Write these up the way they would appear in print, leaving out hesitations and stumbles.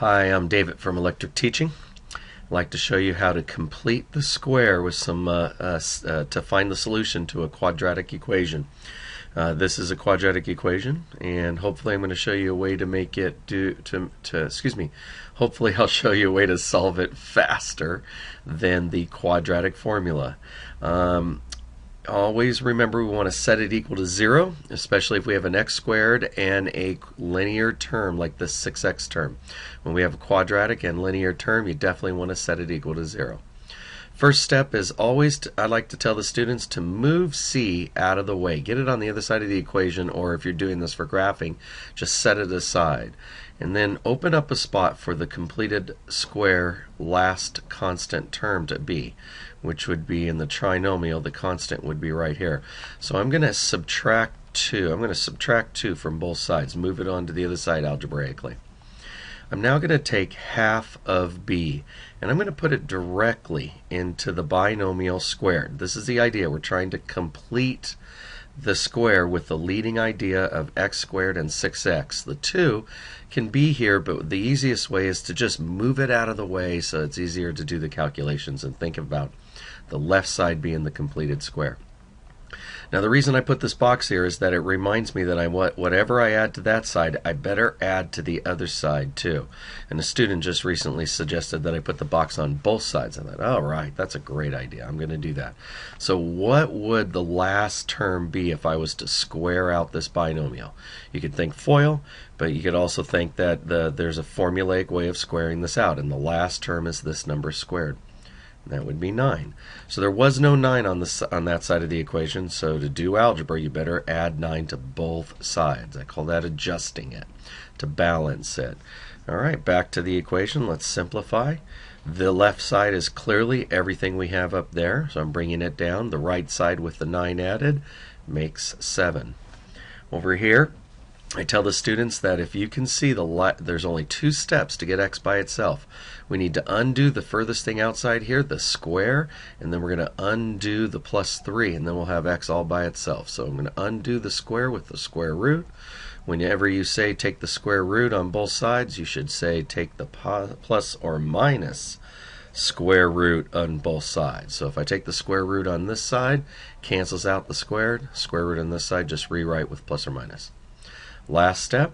Hi, I'm David from Electric Teaching. I'd like to show you how to complete the square with some to find the solution to a quadratic equation. This is a quadratic equation, and hopefully I'm going to show you a way to make it Hopefully I'll show you a way to solve it faster than the quadratic formula. Always remember we want to set it equal to 0, especially if we have an x squared and a linear term like this 6x term. When we have a quadratic and linear term, you definitely want to set it equal to 0. First step is always, I like to tell the students to move C out of the way. Get it on the other side of the equation, or if you're doing this for graphing, just set it aside. And then open up a spot for the completed square last constant term to be, which would be in the trinomial, the constant would be right here. So I'm going to subtract 2. I'm going to subtract 2 from both sides, move it on to the other side algebraically. I'm now going to take half of b, and I'm going to put it directly into the binomial squared. This is the idea. We're trying to complete the square with the leading idea of x squared and 6x. The 2 can be here, but the easiest way is to just move it out of the way so it's easier to do the calculations and think about the left side being the completed square. Now the reason I put this box here is that it reminds me that whatever I add to that side, I better add to the other side too. And a student just recently suggested that I put the box on both sides. I thought, all right, that's a great idea. I'm going to do that. So what would the last term be if I was to square out this binomial? You could think FOIL, but you could also think that there's a formulaic way of squaring this out, and the last term is this number squared. That would be 9. So there was no 9 on that side of the equation, so to do algebra you better add 9 to both sides. I call that adjusting it, to balance it. Alright, back to the equation. Let's simplify. The left side is clearly everything we have up there, so I'm bringing it down. The right side with the 9 added makes 7. Over here, I tell the students that if you can see there's only 2 steps to get x by itself. We need to undo the furthest thing outside here, the square, and then we're going to undo the plus 3, and then we'll have x all by itself. So I'm going to undo the square with the square root. Whenever you say take the square root on both sides, you should say take the plus or minus square root on both sides. So if I take the square root on this side, cancels out the squared, square root on this side, just rewrite with plus or minus. Last step,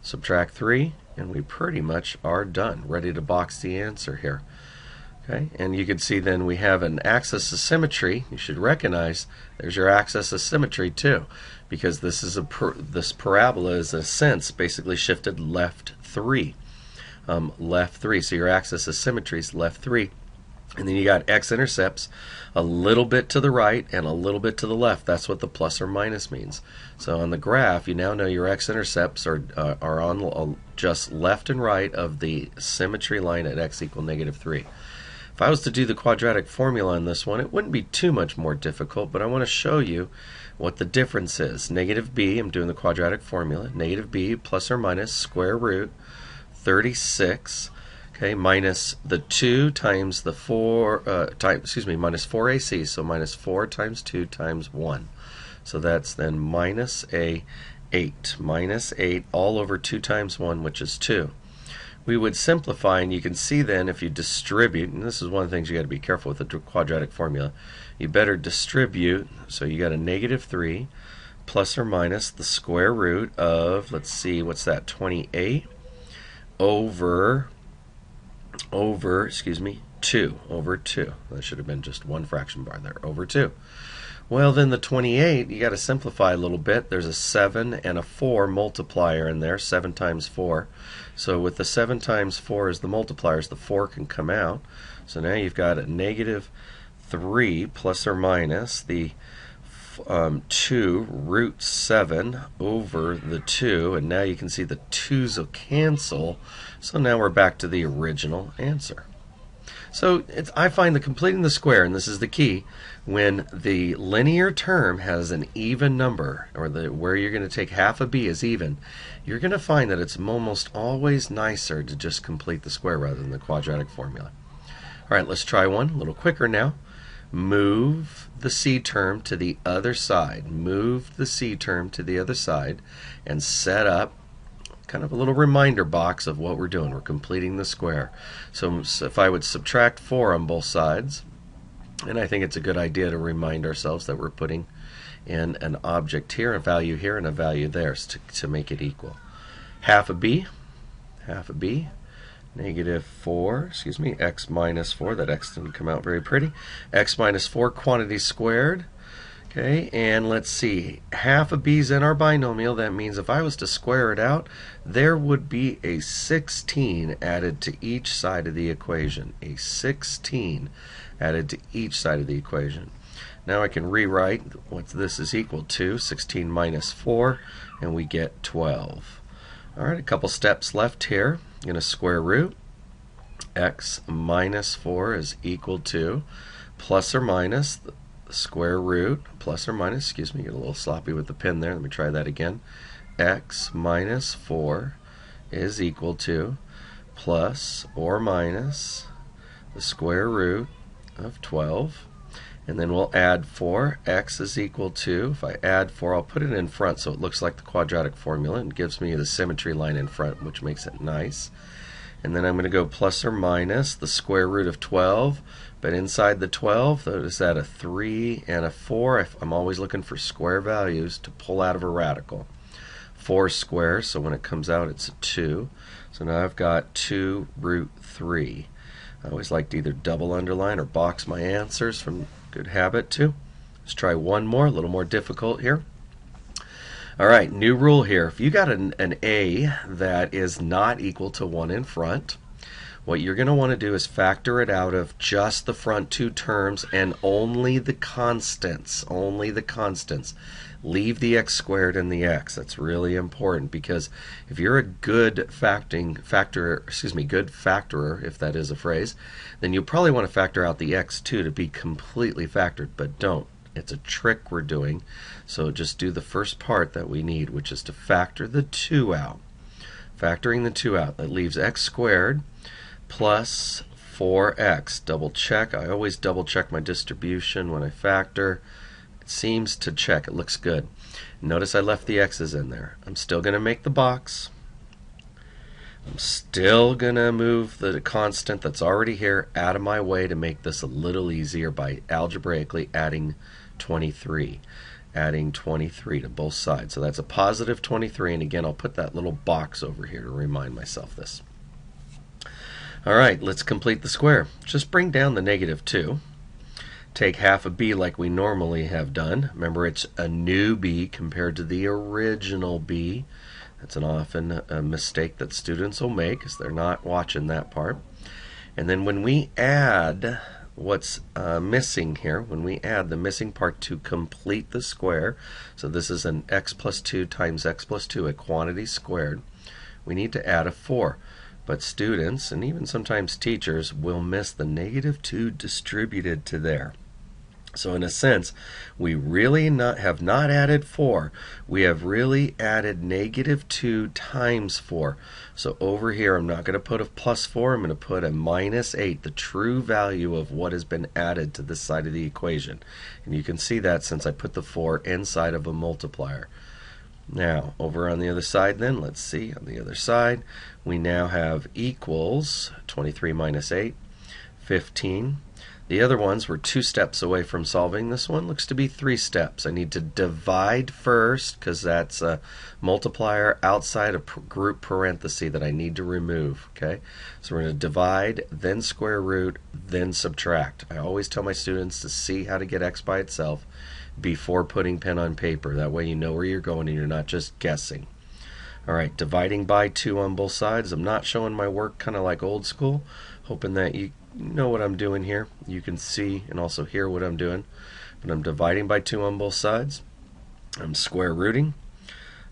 subtract 3, and we pretty much are done, ready to box the answer here. Okay, and you can see then we have an axis of symmetry. You should recognize there's your axis of symmetry too, because this is this parabola is in a sense basically shifted left 3. So your axis of symmetry is left 3. And then you got x-intercepts a little bit to the right and a little bit to the left. That's what the plus or minus means. So on the graph, you now know your x-intercepts are on just left and right of the symmetry line at x equal negative 3. If I was to do the quadratic formula on this one, it wouldn't be too much more difficult, but I want to show you what the difference is. Negative b, I'm doing the quadratic formula, negative b plus or minus square root 36. Okay, minus the 2 times the 4, minus 4ac, so minus 4 times 2 times 1. So that's then minus a 8, minus 8 all over 2 times 1, which is 2. We would simplify, and you can see then if you distribute, and this is one of the things you got to be careful with the quadratic formula, you better distribute, so you got a negative 3 plus or minus the square root of, let's see, what's that, 28 over 2. That should have been just one fraction bar there, over 2. Well, then the 28, you got to simplify a little bit. There's a 7 and a 4 multiplier in there, 7 times 4. So with the 7 times 4 as the multipliers, the 4 can come out. So now you've got a negative 3 plus or minus the 2 root 7 over the 2, and now you can see the 2's will cancel, so now we're back to the original answer. So I find that completing the square, and this is the key, when the linear term has an even number, or where you're going to take half of b is even, you're going to find that it's almost always nicer to just complete the square rather than the quadratic formula. Alright, let's try one a little quicker now. Move the C term to the other side, and set up kind of a little reminder box of what we're doing. We're completing the square. So if I would subtract 4 on both sides, and I think it's a good idea to remind ourselves that we're putting in an object here, a value here, and a value there to make it equal. Half a b, -4, excuse me, x minus 4, that x didn't come out very pretty, x minus 4 quantity squared. Okay, and let's see, half of b's in our binomial, that means if I was to square it out, there would be a 16 added to each side of the equation. A 16 added to each side of the equation. Now I can rewrite what this is equal to, 16 minus 4, and we get 12. Alright, a couple steps left here. I'm going to square root. X minus 4 is equal to, plus or minus, square root, plus or minus, excuse me, get a little sloppy with the pen there, let me try that again, x minus 4 is equal to plus or minus the square root of 12, and then we'll add 4. X is equal to, if I add 4, I'll put it in front so it looks like the quadratic formula and gives me the symmetry line in front, which makes it nice. And then I'm going to go plus or minus the square root of 12, but inside the 12, notice that a 3 and a 4, I'm always looking for square values to pull out of a radical. 4 squared, so when it comes out it's a 2. So now I've got 2 root 3. I always like to either double underline or box my answers, from good habit too. Let's try one more, a little more difficult here. Alright, new rule here. If you got an A that is not equal to 1 in front, what you're going to want to do is factor it out of just the front 2 terms and only the constants. Only the constants. Leave the x squared and the x. That's really important, because if you're a good factorer, if that is a phrase, then you probably want to factor out the x too to be completely factored, but don't. It's a trick we're doing, so just do the first part that we need, which is to factor the 2 out. Factoring the 2 out, that leaves x squared plus 4x. Double check. I always double check my distribution when I factor. It seems to check. It looks good. Notice I left the x's in there. I'm still going to make the box. I'm still going to move the constant that's already here out of my way to make this a little easier by algebraically adding 23. Adding 23 to both sides. So that's a positive 23, and again I'll put that little box over here to remind myself this. Alright, let's complete the square. Just bring down the negative 2. Take half of b like we normally have done. Remember, it's a new b compared to the original b. That's an often a mistake that students will make, because they're not watching that part. And then when we add what's missing here, when we add the missing part to complete the square, so this is an x plus 2 times x plus 2, a quantity squared, we need to add a 4. But students, and even sometimes teachers, will miss the negative 2 distributed to there. So in a sense, we really have not added 4. We have really added negative 2 times 4. So over here, I'm not going to put a plus 4. I'm going to put a minus 8, the true value of what has been added to this side of the equation. And you can see that since I put the 4 inside of a multiplier. Now, over on the other side then, let's see, on the other side, we now have equals 23 minus 8, 15. The other ones were 2 steps away from solving. This one looks to be 3 steps. I need to divide first, because that's a multiplier outside a group parenthesis that I need to remove. Okay, so we're going to divide, then square root, then subtract. I always tell my students to see how to get x by itself before putting pen on paper. That way you know where you're going and you're not just guessing. Alright, dividing by 2 on both sides. I'm not showing my work kind of like old school, hoping that you know what I'm doing here. You can see and also hear what I'm doing. But I'm dividing by 2 on both sides. I'm square rooting.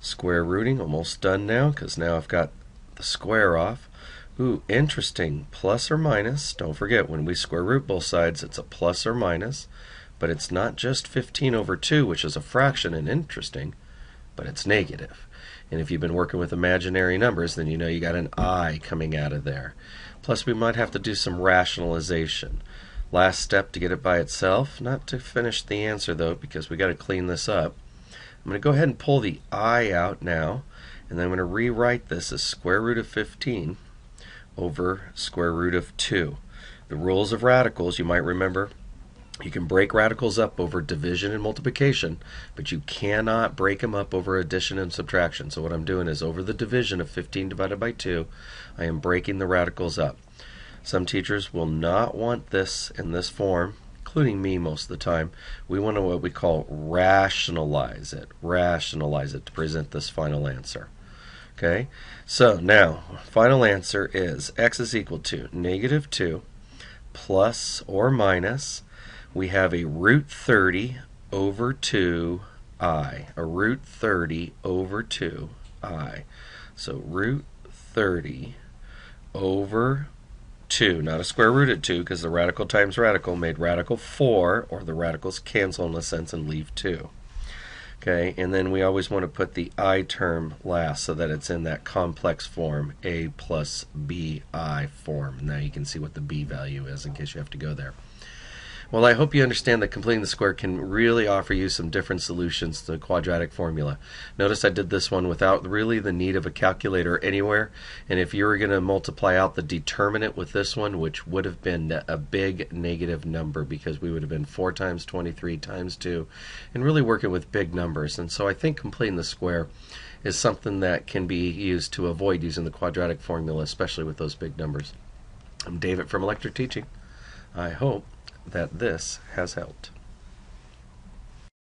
Square rooting, almost done now, because now I've got the square off. Ooh, interesting. Plus or minus. Don't forget, when we square root both sides, it's a plus or minus. But it's not just 15 over 2, which is a fraction and interesting, but it's negative. And if you've been working with imaginary numbers, then you know you got an I coming out of there. Plus, we might have to do some rationalization. Last step to get it by itself. Not to finish the answer, though, because we got to clean this up. I'm going to go ahead and pull the I out now, And then I'm going to rewrite this as square root of 15 over square root of 2. The rules of radicals, you might remember, you can break radicals up over division and multiplication, but you cannot break them up over addition and subtraction. So what I'm doing is over the division of 15 divided by 2, I am breaking the radicals up. Some teachers will not want this in this form, including me most of the time. We want to what we call rationalize it to present this final answer. Okay, so now final answer is x is equal to negative 2 plus or minus, we have a root 30 over 2i, a root 30 over 2i. So root 30 over 2, not a square root at 2 because the radical times radical made radical 4, or the radicals cancel in a sense and leave 2. Okay, and then we always want to put the I term last so that it's in that complex form, a plus bi form. Now you can see what the b value is in case you have to go there. Well, I hope you understand that completing the square can really offer you some different solutions to the quadratic formula. Notice I did this one without really the need of a calculator anywhere, and if you were going to multiply out the determinant with this one, which would have been a big negative number because we would have been 4 times 23 times 2, and really working with big numbers. And so I think completing the square is something that can be used to avoid using the quadratic formula, especially with those big numbers. I'm David from Electric Teaching. I hope that this has helped.